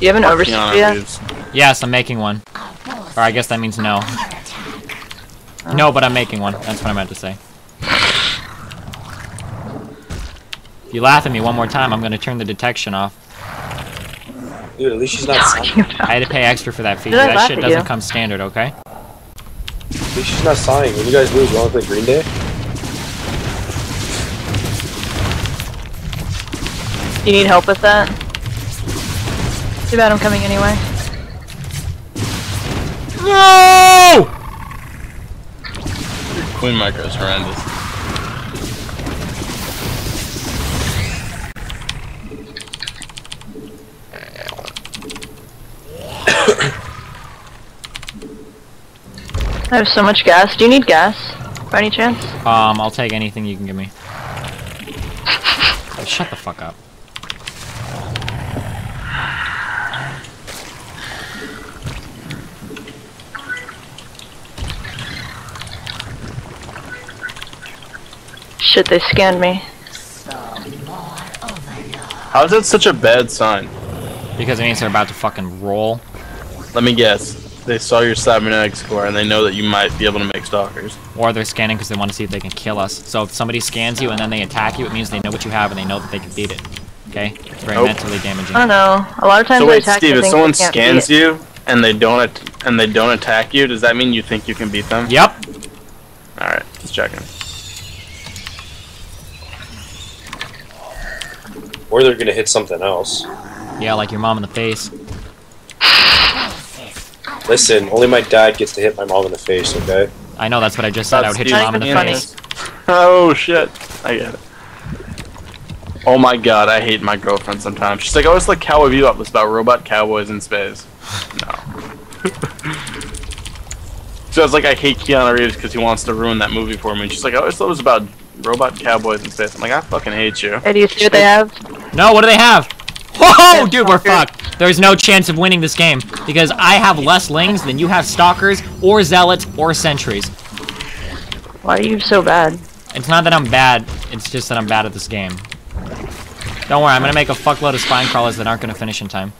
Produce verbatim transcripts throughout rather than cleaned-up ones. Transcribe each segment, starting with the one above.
You have an overseer yet? Yes, I'm making one. Or I guess that means no. No, but I'm making one. That's what I meant to say. If you laugh at me one more time, I'm going to turn the detection off. Dude, at least she's not sighing. I had to pay extra for that feature. That shit doesn't come standard, okay? At least she's not sighing. When you guys lose, you want to play Green Day? Do you need help with that? Too bad I'm coming anyway. No! Queen micro is horrendous. I have so much gas. Do you need gas? By any chance? Um, I'll take anything you can give me. Oh, shut the fuck up. Shit, they scanned me. How is that such a bad sign? Because it means they're about to fucking roll. Let me guess. They saw your cybernetic score and they know that you might be able to make stalkers. Or they're scanning because they want to see if they can kill us. So if somebody scans you and then they attack you, it means they know what you have and they know that they can beat it. Okay? It's very nope. mentally damaging. I don't know. A lot of times so wait, they attack Steve, if someone scans you and they don't at and they don't attack you, does that mean you think you can beat them? Yep. Alright, just checking. Or they're gonna hit something else. Yeah, like your mom in the face. Listen, only my dad gets to hit my mom in the face, okay? I know, that's what I just said. That's I would hit your mom in the face. Oh, shit. I get it. Oh my god, I hate my girlfriend sometimes. She's like, oh, it's like Cowboy Bebop. It's about robot cowboys in space. No. So I was like, I hate Keanu Reeves because he wants to ruin that movie for me. And she's like, oh, it's always about robot cowboys in space. I'm like, I fucking hate you. Hey, do you see what they have? No, what do they have? Whoa, dude, we're fucked. There's no chance of winning this game because I have less lings than you have stalkers or zealots or sentries. Why are you so bad? It's not that I'm bad. It's just that I'm bad at this game. Don't worry, I'm gonna make a fuckload of spine crawlers that aren't gonna finish in time.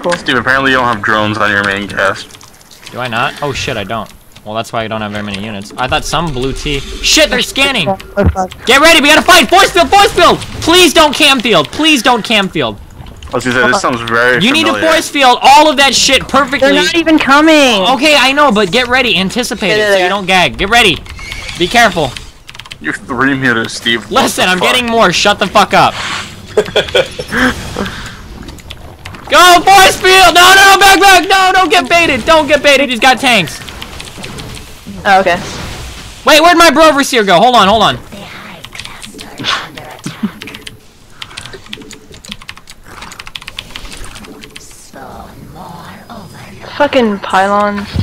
Cool. Steve, apparently you don't have drones on your main cast. Do I not? Oh shit, I don't. Well, that's why I don't have very many units. I thought some Bluetea. Shit, they're scanning! Get ready, we gotta fight! Force field, force field! Please don't cam field! Please don't cam field! I was gonna say, this sounds very You familiar. Need to force field all of that shit perfectly. They're not even coming! Okay, I know, but get ready. Anticipate it so you don't gag. Get ready. Be careful. You're three meters, Steve. Listen, I'm fuck? getting more. Shut the fuck up. Go, force field! No, no, back, back! No, don't get baited! Don't get baited! He's got tanks. Oh, okay. Wait, where'd my bro overseer go? Hold on, hold on. Fucking pylons. You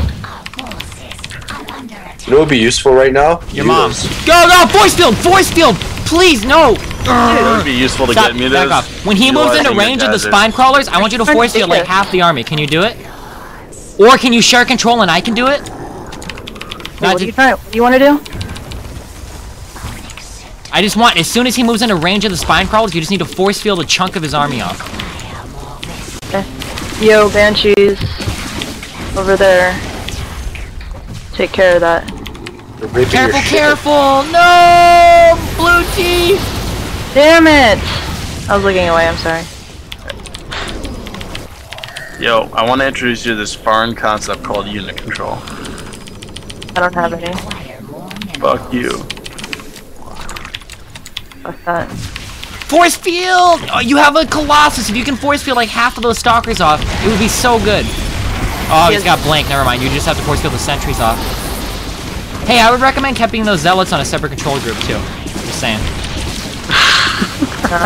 know what would be useful right now? Your mom's. Go, go! Force field! Force field! Please, no! It would be useful to Stop, get me back this. Off. When he moves into range of the spine crawlers, I want you to force field like half the army. Can you do it? Or can you share control and I can do it? Wait, what, do you trying, what do you want to do? I just want, as soon as he moves into range of the spine crawlers, you just need to force field a chunk of his army off. Okay. Yo, Banshees. Over there. Take care of that. Careful, careful! No! Bluetea! Damn it! I was looking away, I'm sorry. Yo, I want to introduce you to this foreign concept called unit control. I don't have any. Fuck you. Fuck that. Force field! Oh, you have a Colossus. If you can force field like half of those stalkers off, it would be so good. Oh, he's got blank. Never mind. You just have to force field the sentries off. Hey, I would recommend keeping those zealots on a separate control group too. Just saying.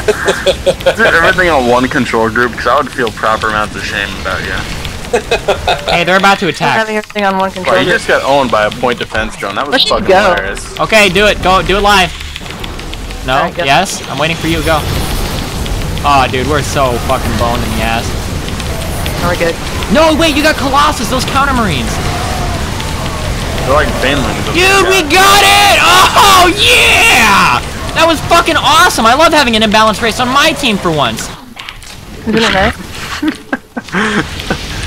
Is everything on one control group? Because I would feel proper amounts of shame about you. Hey, they're about to attack. Having everything on one control. Well, you just got owned by a point defense drone. That was Let's fucking go. hilarious. Okay, do it. Go, do it live. No? Right, yes? I'm waiting for you. Go. Aw, oh, dude, we're so fucking boned in the ass. Oh, we're good. No, wait, you got Colossus, those counter-marines. They're like Banelings. Dude, we got it! Oh, yeah! That was fucking awesome! I love having an imbalanced race on my team for once! What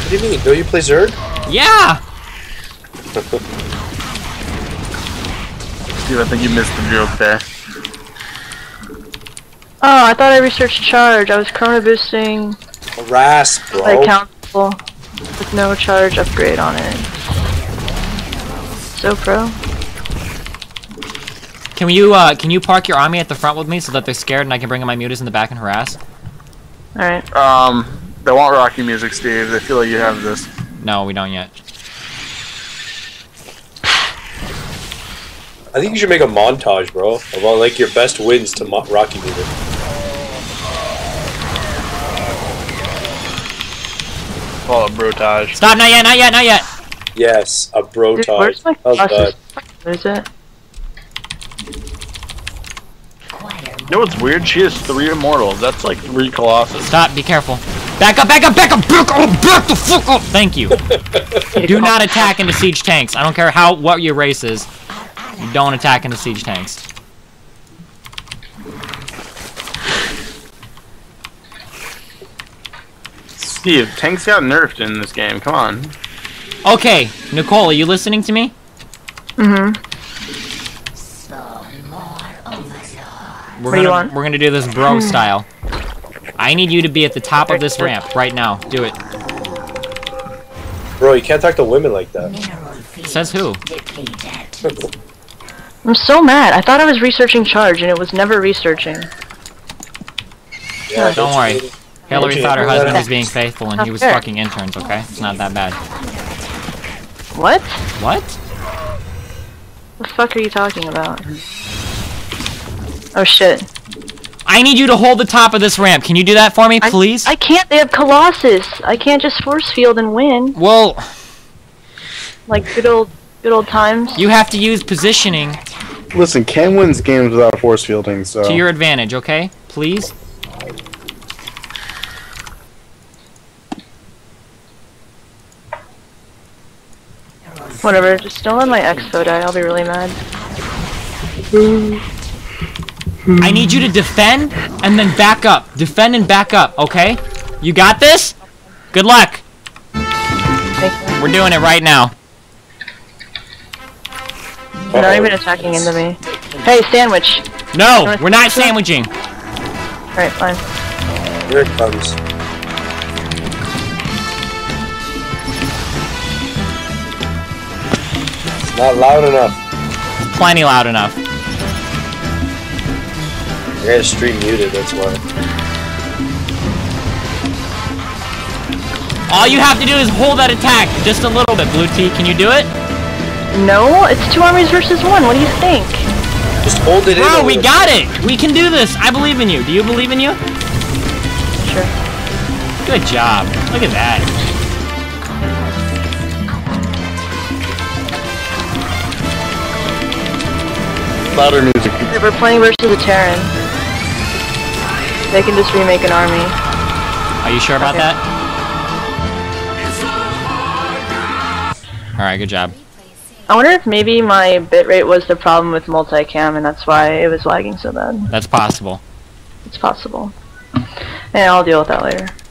do you mean? Do you play Zerg? Yeah! Steve, I think you missed the joke there. Oh, I thought I researched charge. I was chrono boosting. Harass, bro. Like countable with no charge upgrade on it. So pro. Can you uh, can you park your army at the front with me so that they're scared and I can bring in my mutas in the back and harass? Alright. Um, they want Rocky music, Steve. They feel like you have this. No, we don't yet. I think you should make a montage, bro, of all like your best wins to mo Rocky music. Oh, a brotage. Stop! Not yet! Not yet! Not yet! Yes, a brotage. Dude, where's my glasses? Where is it? You know what's weird? She has three immortals. That's like three colossus. Stop! Be careful. Back up! Back up! Back up! Back up! Back the fuck up! Thank you. Do not attack into siege tanks. I don't care how what your race is. You don't attack into siege tanks. Steve, tanks got nerfed in this game. Come on. Okay, Nicole, are you listening to me? Mm-hmm. We're what gonna, do you want? We're gonna do this bro style. I need you to be at the top of this ramp right now. Do it. Bro, you can't talk to women like that. Says who? I'm so mad. I thought I was researching charge and it was never researching. Yeah, don't worry. Hillary thought her husband was being faithful and he was fucking interns, okay? It's not that bad. What? What? What the fuck are you talking about? Oh shit. I need you to hold the top of this ramp. Can you do that for me, please? I, I can't. They have Colossus. I can't just force field and win. Well. Like good old, good old times. You have to use positioning. Listen, Ken wins games without force fielding, so. To your advantage, okay? Please? Whatever. Just don't let my expo die. I'll be really mad. Boo. I need you to defend and then back up. Defend and back up, okay? You got this? Good luck. We're doing it right now. They're not even attacking into me. Hey, sandwich. No, we're not sandwiching. Alright, fine. Here it comes. It's not loud enough. It's plenty loud enough. I got a stream muted, that's why. All you have to do is hold that attack just a little bit, Bluetea. Can you do it? No, it's two armies versus one. What do you think? Just hold it in. Bro, we got it! We can do this! I believe in you. Do you believe in you? Sure. Good job. Look at that. Louder music. We're playing versus the Terran. They can just remake an army. Are you sure about okay. that? Alright, good job. I wonder if maybe my bitrate was the problem with multicam and that's why it was lagging so bad. That's possible. It's possible. And I'll deal with that later.